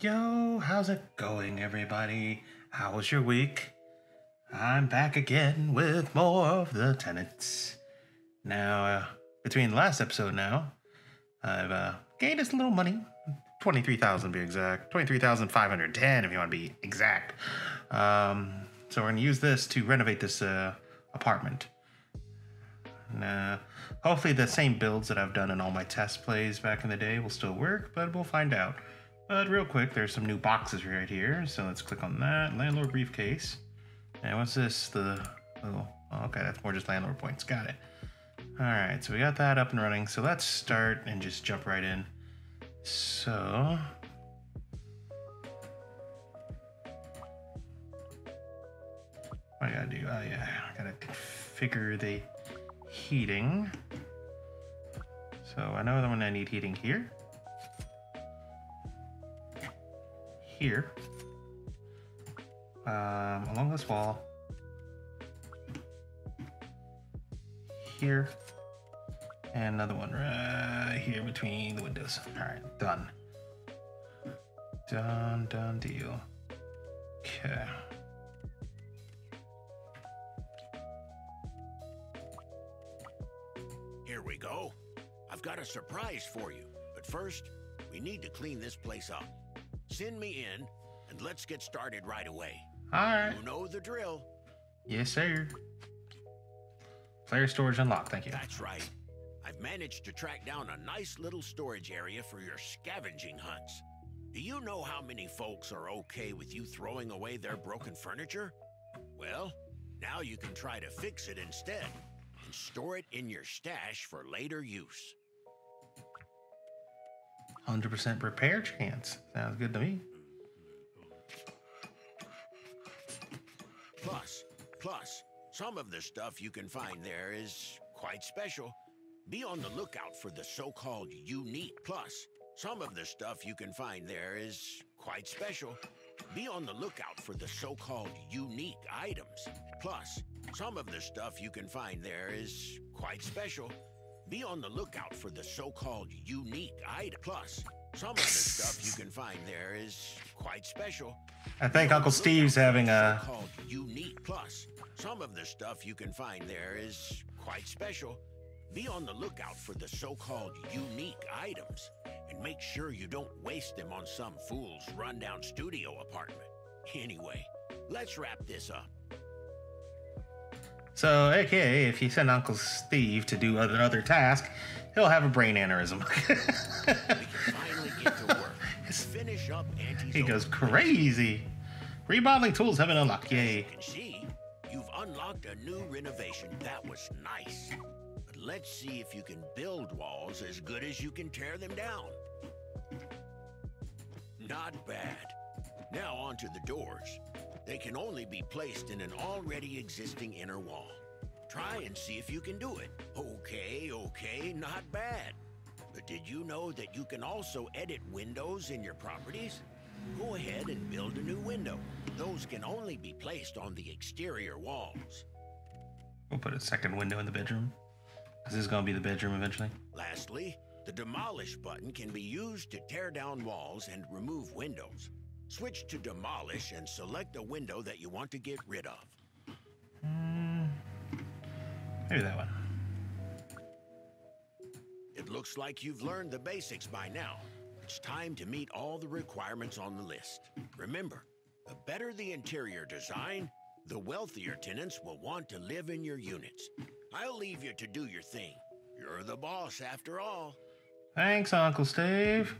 Yo, how's it going, everybody? How was your week? I'm back again with more of The Tenants. Now, between last episode now, I've gained us a little money. 23,000 to be exact. 23,510 if you want to be exact. So we're going to use this to renovate this apartment. And, hopefully the same builds that I've done in all my test plays back in the day will still work, but we'll find out. But real quick, there's some new boxes right here, so let's click on that. Landlord briefcase. And what's this? The little... Oh, okay, that's more just landlord points. Got it. All right, so we got that up and running. So let's start and just jump right in. So... what do I gotta do? Oh, yeah, I gotta configure the heating. So I know that when I need heating here. Here, along this wall, here, and another one right here between the windows. All right, done. Done deal. Okay. Here we go. I've got a surprise for you, but first, we need to clean this place up. Send me in, and let's get started right away. All right. You know the drill. Yes, sir. Player storage unlocked, thank you. That's right. I've managed to track down a nice little storage area for your scavenging hunts. Do you know how many folks are okay with you throwing away their broken furniture? Well, now you can try to fix it instead, and store it in your stash for later use. 100% repair chance. Sounds good to me. Plus, some of the stuff you can find there is quite special. Be on the lookout for the so-called unique. Plus, some of the stuff you can find there is quite special. I think Uncle Steve's having a so-called unique. Plus, some of the stuff you can find there is quite special. Be on the lookout for the so-called unique items, and make sure you don't waste them on some fool's rundown studio apartment. Anyway, let's wrap this up. So, aka, if you send Uncle Steve to do another task, he'll have a brain aneurysm. He goes crazy. Remodeling tools have been unlocked. Yay. As you can see, you've unlocked a new renovation. That was nice. But let's see if you can build walls as good as you can tear them down. Not bad. Now on to the doors. They can only be placed in an already existing inner wall. Try and see if you can do it. Okay, not bad. But did you know that you can also edit windows in your properties? Go ahead and build a new window. Those can only be placed on the exterior walls. We'll put a second window in the bedroom. This is gonna be the bedroom eventually. Lastly, the demolish button can be used to tear down walls and remove windows. Switch to demolish and select a window that you want to get rid of. Maybe that one. It looks like you've learned the basics by now. It's time to meet all the requirements on the list. Remember, the better the interior design, the wealthier tenants will want to live in your units. I'll leave you to do your thing. You're the boss after all. Thanks, Uncle Steve.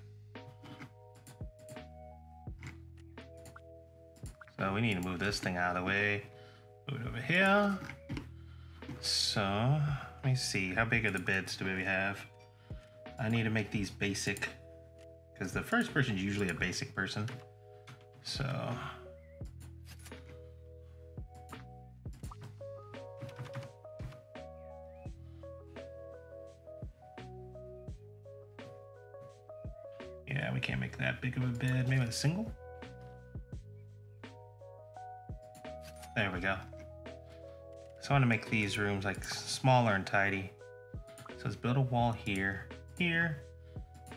So we need to move this thing out of the way. Move it over here. So, let me see. How big are the beds do we have? I need to make these basic, because the first person is usually a basic person. So, yeah, we can't make that big of a bed. Maybe a single? There we go. So I want to make these rooms like smaller and tidy. So let's build a wall here.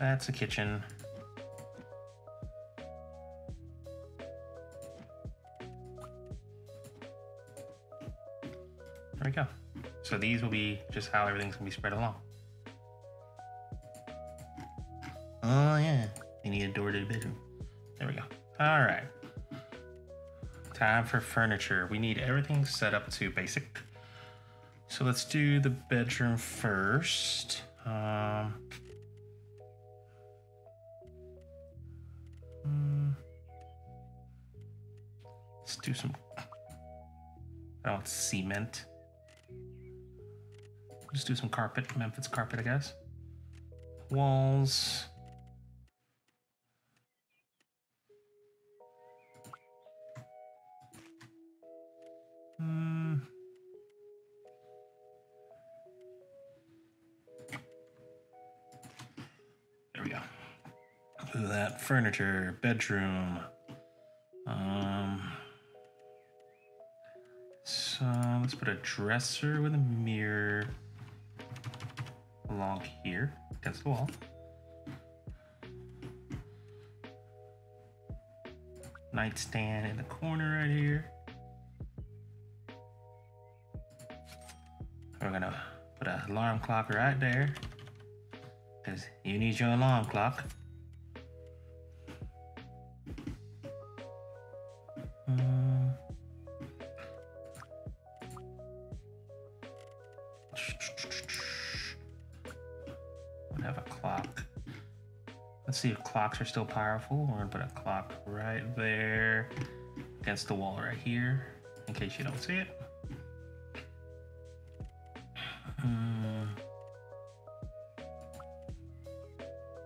That's a kitchen. There we go. So these will be just how everything's gonna be spread along. Oh yeah, we need a door to the bedroom. There we go. All right. Time for furniture. We need everything set up to basic. So let's do the bedroom first. Let's do some, I don't want cement. Just do some carpet, Memphis carpet, I guess. Walls. There we go. That furniture, bedroom. So let's put a dresser with a mirror along here against the wall. Nightstand in the corner right here. We're gonna put an alarm clock right there, because you need your alarm clock. We'll have a clock. Let's see if clocks are still powerful. We're gonna put a clock right there against the wall right here, in case you don't see it.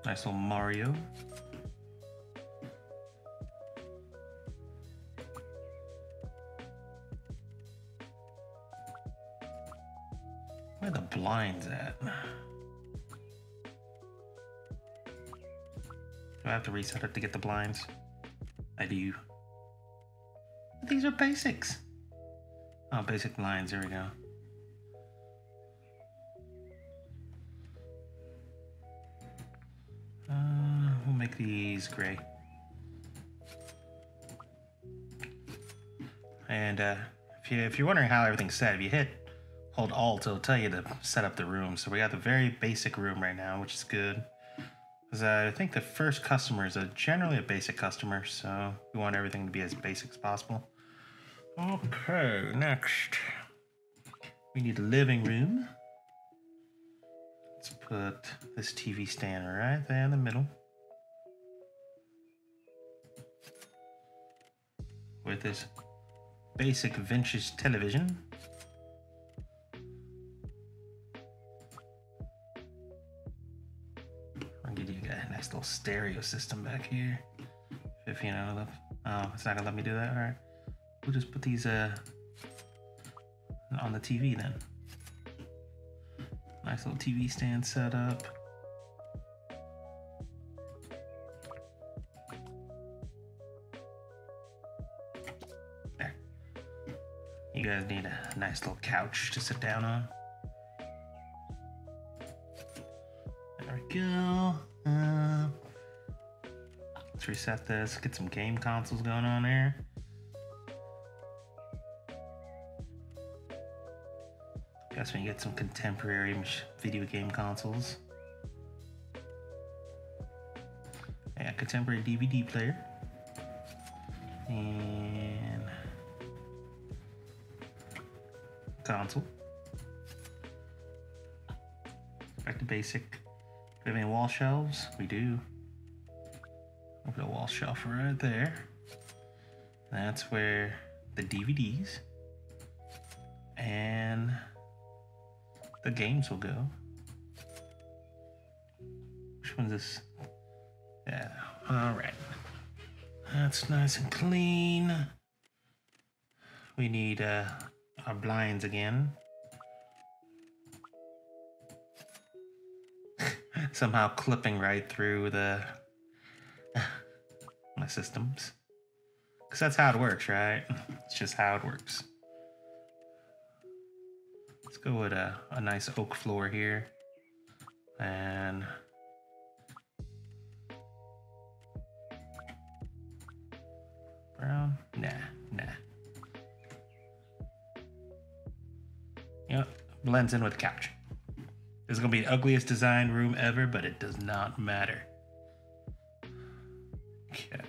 Nice little Mario. Where are the blinds at? Do I have to reset it to get the blinds? I do. But these are basics. Oh, basic blinds, there we go. These gray, and if you're wondering how everything's set, if you hit hold alt, it'll tell you to set up the room. So we got the very basic room right now, which is good, because I think the first customers are generally a basic customer, so we want everything to be as basic as possible. Okay, next we need a living room. Let's put this TV stand right there in the middle, with this basic vintage television. I'll give you a nice little stereo system back here. If you know, oh, it's not gonna let me do that, all right. We'll just put these on the TV then. Nice little TV stand set up. You guys need a nice little couch to sit down on. There we go. Let's reset this, get some game consoles going on there. Guess we can get some contemporary video game consoles. Yeah, contemporary DVD player. And console. Back to basic. Do we have any wall shelves? We do. We'll put a wall shelf right there. That's where the DVDs and the games will go. Which one's this? Yeah, alright. That's nice and clean. We need our blinds again. Somehow clipping right through the my systems, because that's how it works, right? It's just how it works. Let's go with a nice oak floor here, and brown. Nah. Yep, blends in with the couch. This is gonna be the ugliest design room ever, but it does not matter. Okay.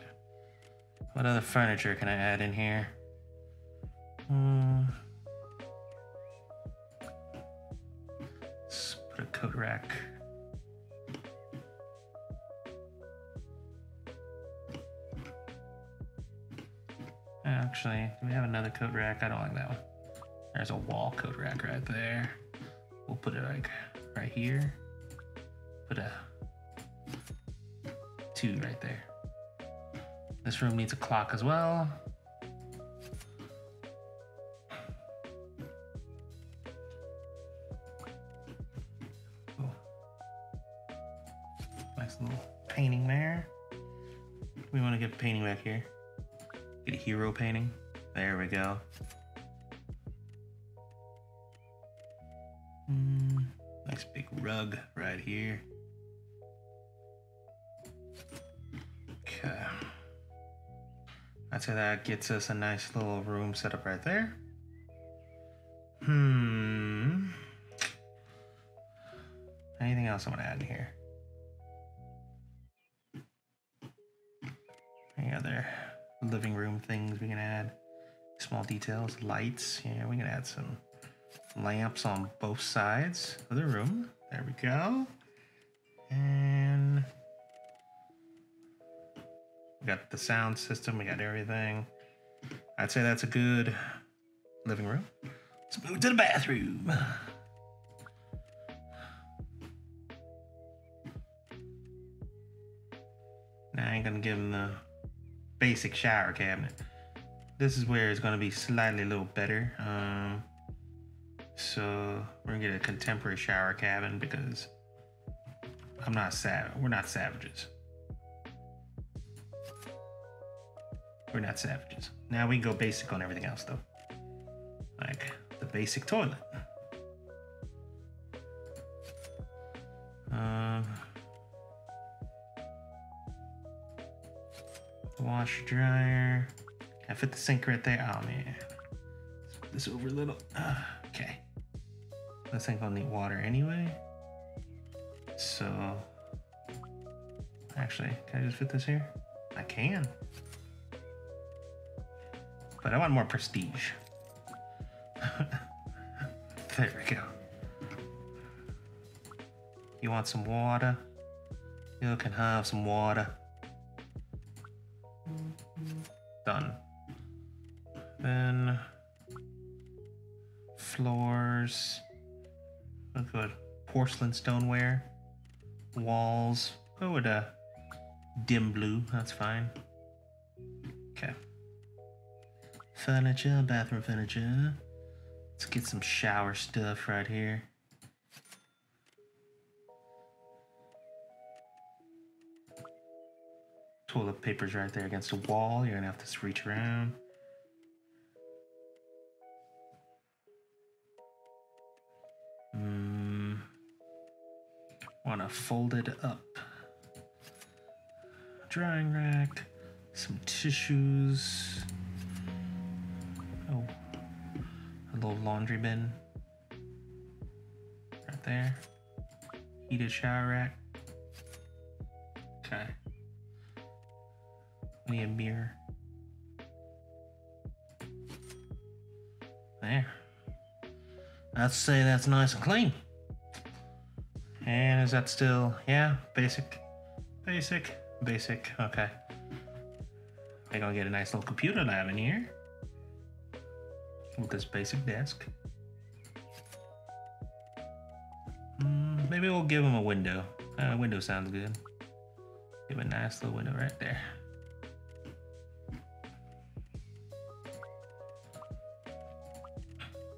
What other furniture can I add in here? Let's put a coat rack. Actually, do we have another coat rack? I don't like that one. There's a wall coat rack right there. We'll put it like right here. Put a 2 right there. This room needs a clock as well. Cool. Nice little painting there. We want to get a painting back here. Get a hero painting. There we go. Nice big rug right here. Okay. I'd say that gets us a nice little room set up right there. Anything else I'm gonna add in here? Any other living room things we can add? Small details, lights. Yeah, we can add some lamps on both sides of the room. There we go. And we got the sound system, we got everything. I'd say that's a good living room. Let's move to the bathroom. Now I ain't gonna give him the basic shower cabinet. This is where it's gonna be slightly a little better. So we're gonna get a contemporary shower cabin because I'm not savage. We're not savages. We're not savages. Now we can go basic on everything else though. Like the basic toilet. Wash dryer. Can I fit the sink right there? Oh man. Let's put this over a little. Okay. This thing's gonna need water anyway. So actually, can I just fit this here? I can. But I want more prestige. There we go. You want some water? You can have some water. Done. Then floors. Let's go with porcelain stoneware. Walls. Go with a dim blue. That's fine. Okay. Furniture, bathroom furniture. Let's get some shower stuff right here. Toilet paper's right there against the wall. You're gonna have to reach around. Wanna fold it up. Drying rack, some tissues. Little laundry bin right there. Heated shower rack. Okay. We need a mirror. There. I'd say that's nice and clean. And is that still, yeah, basic, basic, basic. Okay. They're gonna get a nice little computer lab in here. With this basic desk. Maybe we'll give him a window. Window sounds good. Give him a nice little window right there.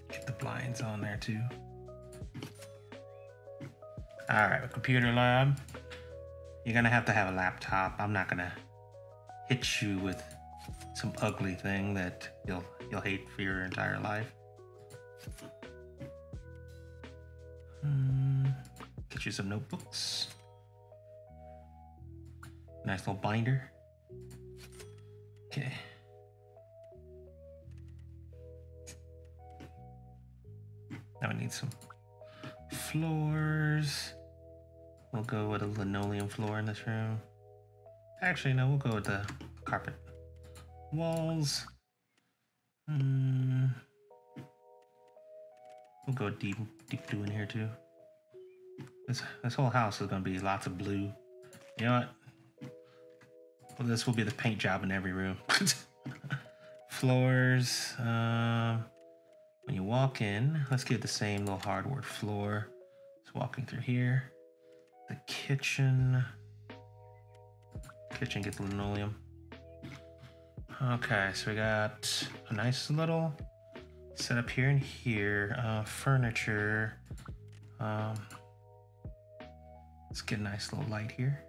Get the blinds on there too. All right, a computer lab. You're gonna have to have a laptop. I'm not gonna hit you with some ugly thing that you'll hate for your entire life. Get you some notebooks. Nice little binder. Okay. Now I need some floors. We'll go with a linoleum floor in this room. Actually, no, we'll go with the carpet. Walls. We'll go deep blue in here too. This whole house is gonna be lots of blue. You know what? Well, this will be the paint job in every room. Floors. When you walk in, let's give it the same little hardwood floor. It's walking through here. The kitchen. Kitchen gets linoleum. Okay, so we got a nice little setup here and here. Furniture. Let's get a nice little light here.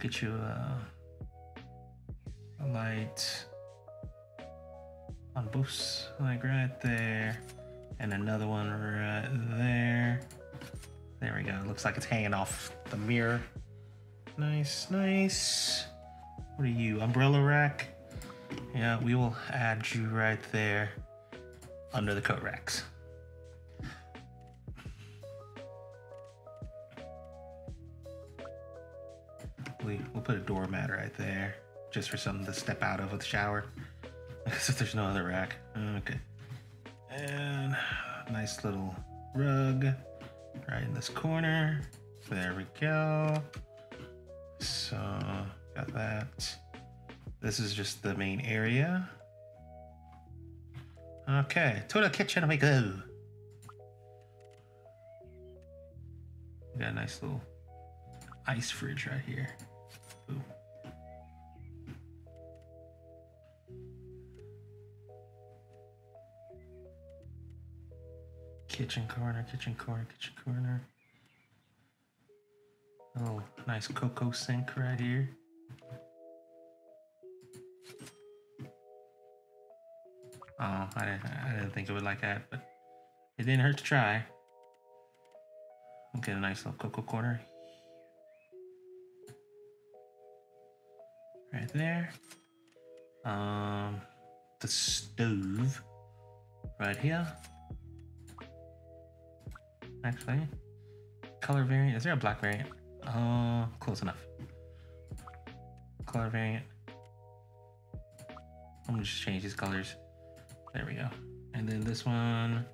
Get you a light on both, like right there, and another one right there. There we go. Looks like it's hanging off the mirror. Nice, nice. What are you, umbrella rack? Yeah, we will add you right there under the coat racks. We'll put a doormat right there just for something to step out of with the shower. As if there's no other rack. Okay. And a nice little rug right in this corner. There we go. So got that. This is just the main area. Okay, to the kitchen we go. We got a nice little ice fridge right here. Ooh. Kitchen corner. Oh, nice cocoa sink right here. Oh, I didn't think it would like that, but it didn't hurt to try. We'll get a nice little cocoa corner. Right there. The stove right here. Actually, color variant. Is there a black variant? Close enough. Color variant. I'm gonna just change these colors. There we go. And then this one.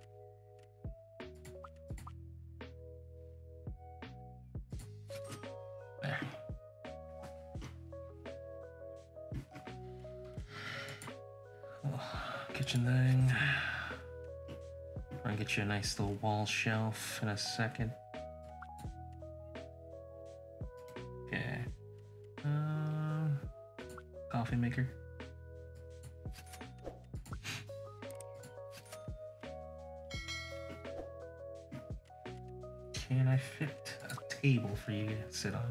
Thing. I'm gonna get you a nice little wall shelf in a second. Okay. Coffee maker. Can I fit a table for you to sit on?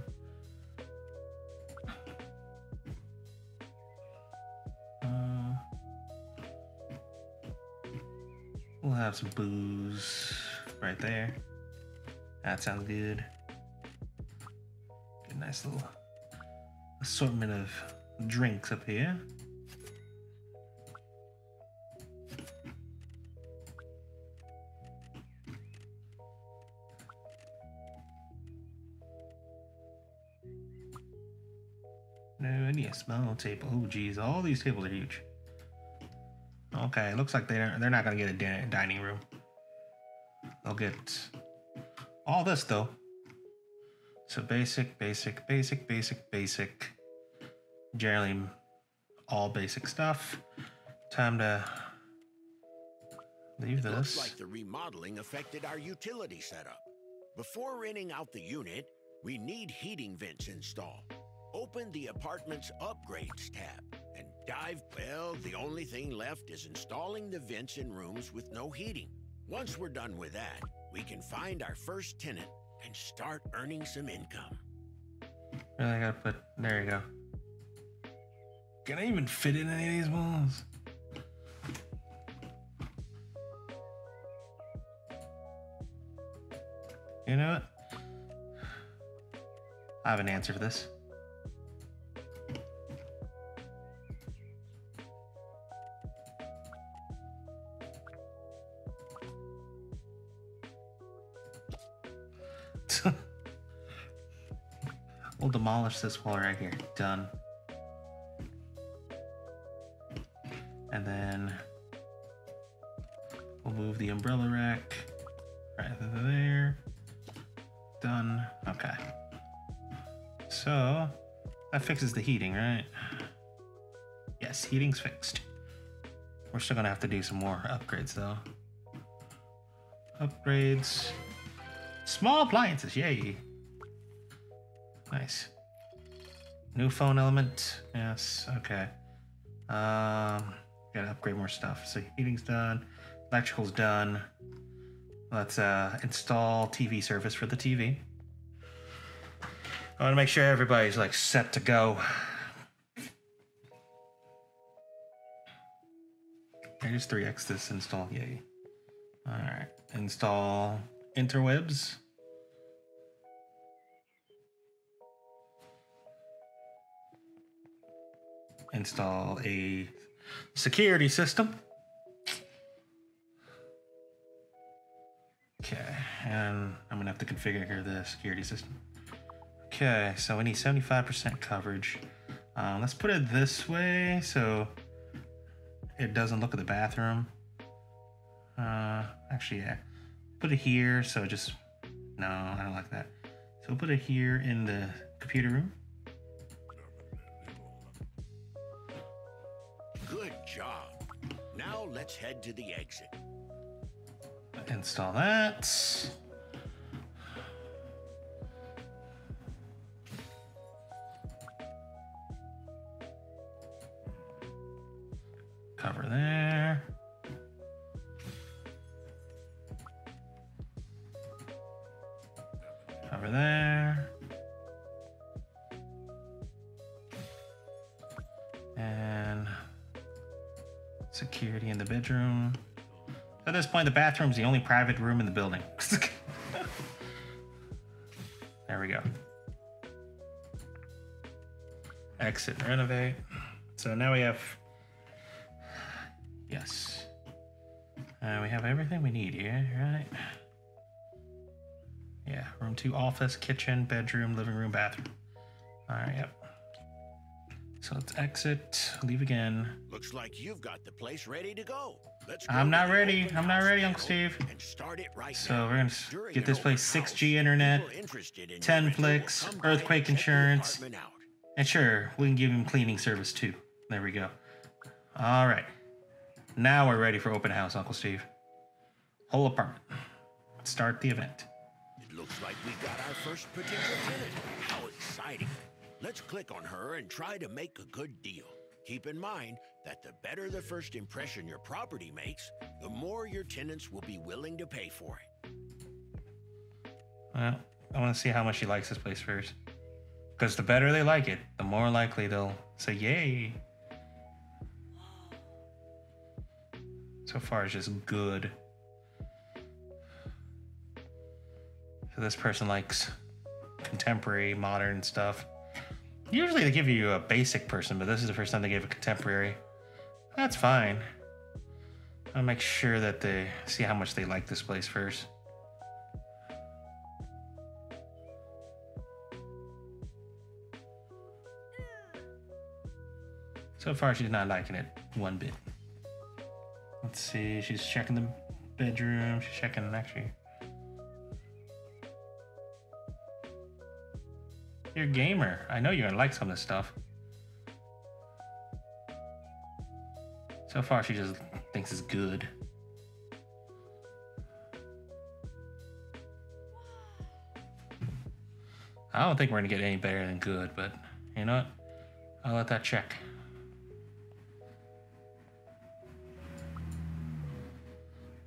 Have some booze right there. That sounds good. Get a nice little assortment of drinks up here. No, I need a small table. Oh geez, all these tables are huge. Okay, it looks like they're not gonna get a dining room. They'll get all this though. So basic. Generally, all basic stuff. Time to leave this. It looks like the remodeling affected our utility setup. Before renting out the unit, we need heating vents installed. Open the apartment's upgrades tab and dive. Well, the only thing left is installing the vents in rooms with no heating. Once we're done with that, we can find our first tenant and start earning some income. Really gotta put, there you go. Can I even fit in any of these walls? You know what? I have an answer for this. We'll demolish this wall right here. Done. And then we'll move the umbrella rack right there. Done. Okay. So that fixes the heating, right? Yes, heating's fixed. We're still gonna have to do some more upgrades though. Upgrades. Small appliances, yay. Nice. New phone element. Yes, okay. Gotta upgrade more stuff. So heating's done. Electrical's done. Let's install TV service for the TV. I wanna make sure everybody's like set to go. Here's 3x this install, yay. All right, install interwebs. Install a security system. Okay, and I'm gonna have to configure the security system. Okay, so we need 75% coverage. Let's put it this way so it doesn't look at the bathroom. Actually, yeah. Put it here, so just, no, I don't like that. So we'll put it here in the computer room. Good job. Now let's head to the exit. Install that. Cover there. Cover there. And security in the bedroom. At this point, the bathroom's the only private room in the building. There we go. Exit, renovate. So now we have, yes. We have everything we need here, right? Yeah, room 2, office, kitchen, bedroom, living room, bathroom. All right, yep. So let's exit, leave again. Looks like you've got the place ready to go. Let's go. I'm not ready, Uncle Steve. And start it right so now. We're gonna get this place 6G internet, 10 flicks, earthquake insurance, and sure, we can give him cleaning service too. There we go. All right, now we're ready for open house, Uncle Steve. Whole apartment. Let's start the event. It looks like we got our first potential tenant. How exciting! Let's click on her and try to make a good deal. Keep in mind that the better the first impression your property makes, the more your tenants will be willing to pay for it. Well, I want to see how much she likes this place first. Because the better they like it, the more likely they'll say yay. So far, it's just good. So this person likes contemporary, modern stuff. Usually they give you a basic person, but this is the first time they gave a contemporary. That's fine. I'll make sure that they see how much they like this place first. So far, she's not liking it one bit. Let's see, she's checking the bedroom. She's checking actually. You're a gamer. I know you're gonna like some of this stuff. So far, she just thinks it's good. I don't think we're gonna get any better than good, but you know what? I'll let that check.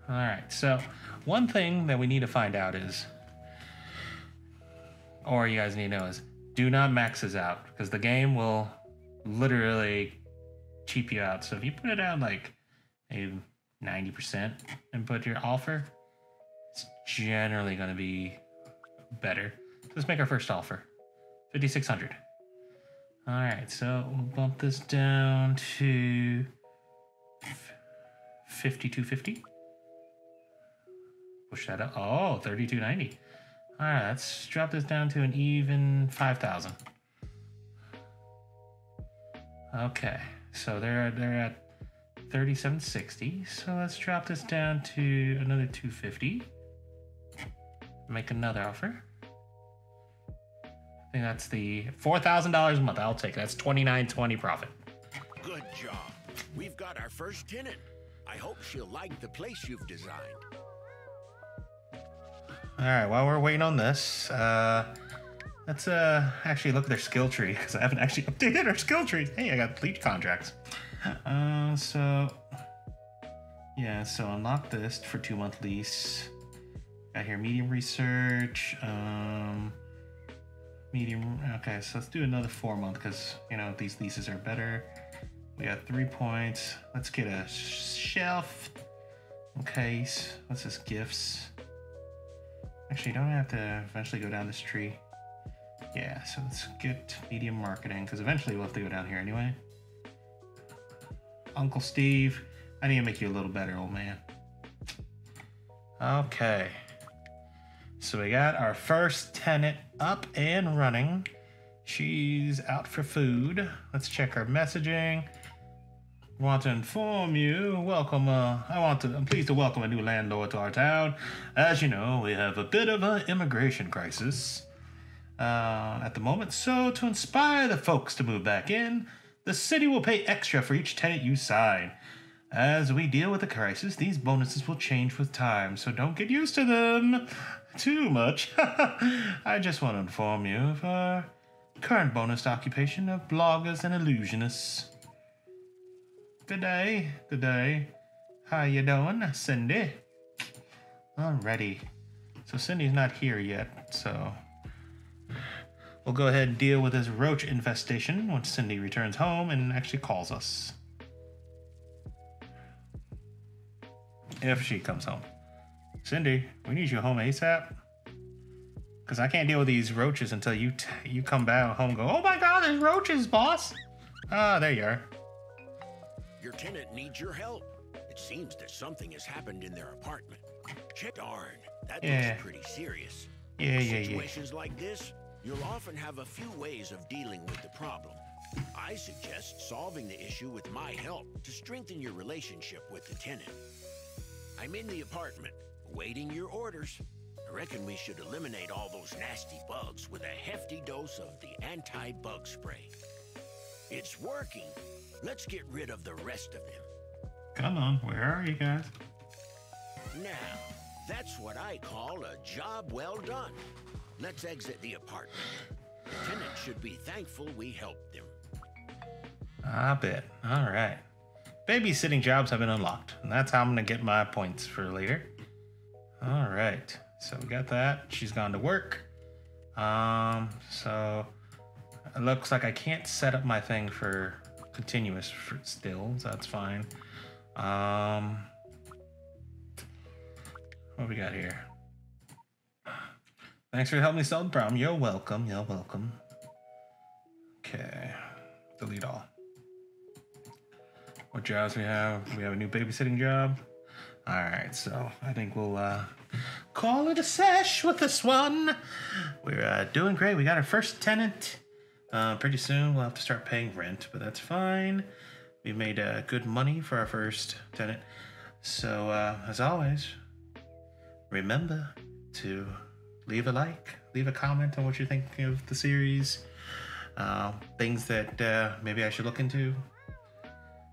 All right, so one thing that we need to find out is, or you guys need to know is, do not max this out, because the game will literally cheap you out. So if you put it out like a 90% and put your offer, it's generally going to be better. Let's make our first offer, 5,600. All right, so we'll bump this down to 5,250. Push that up. Oh, 3,290. All right, let's drop this down to an even 5,000. Okay, so they're at 3760. So let's drop this down to another 250. Make another offer. I think that's the $4,000 a month. I'll take it. That's $29.20 profit. Good job. We've got our first tenant. I hope she'll like the place you've designed. All right, while we're waiting on this, let's actually look at their skill tree, because I haven't actually updated our skill tree. Hey, I got bleach contracts. So unlock this for 2-month lease. Got here medium research, medium. Okay, so let's do another 4-month, because you know these leases are better. We got 3 points. Let's get a shelf. Okay, what's this? Gifts. Actually, don't I have to eventually go down this tree? Yeah, so let's get medium marketing, because eventually we'll have to go down here anyway. Uncle Steve, I need to make you a little better, old man. Okay. So we got our first tenant up and running. She's out for food. Let's check our messaging. Want to inform you, I'm pleased to welcome a new landlord to our town. As you know, we have a bit of an immigration crisis at the moment. So to inspire the folks to move back in, the city will pay extra for each tenant you sign. As we deal with the crisis, these bonuses will change with time, so don't get used to them too much. I just want to inform you of our current bonus occupation of bloggers and illusionists. Good day. How you doing, Cindy? Alrighty. So Cindy's not here yet, so we'll go ahead and deal with this roach infestation once Cindy returns home and actually calls us. If she comes home. Cindy, we need you home ASAP. Because I can't deal with these roaches until you come back home and go, oh my god, there's roaches, boss! Ah, there you are. Your tenant needs your help. It seems that something has happened in their apartment. Darn, that looks pretty serious. Situations like this, you'll often have a few ways of dealing with the problem. I suggest solving the issue with my help to strengthen your relationship with the tenant. I'm in the apartment, awaiting your orders. I reckon we should eliminate all those nasty bugs with a hefty dose of the anti-bug spray. It's working. Let's get rid of the rest of them. Come on, where are you guys? Now, that's what I call a job well done. Let's exit the apartment. The tenant should be thankful we helped them. I bet. All right. Babysitting jobs have been unlocked, and that's how I'm going to get my points for later. All right. So we got that. She's gone to work. So it looks like I can't set up my thing for continuous still, so that's fine. What we got here? Thanks for helping me solve the problem. You're welcome. Okay, delete all. What jobs we have? We have a new babysitting job. All right, so I think we'll call it a sesh with this one. We're doing great. We got our first tenant. Pretty soon we'll have to start paying rent, but that's fine. We made good money for our first tenant. So as always, remember to leave a like, leave a comment on what you think of the series, things that maybe I should look into,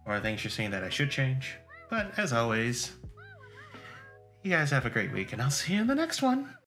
or things you're seeing that I should change. But as always, you guys have a great week, and I'll see you in the next one.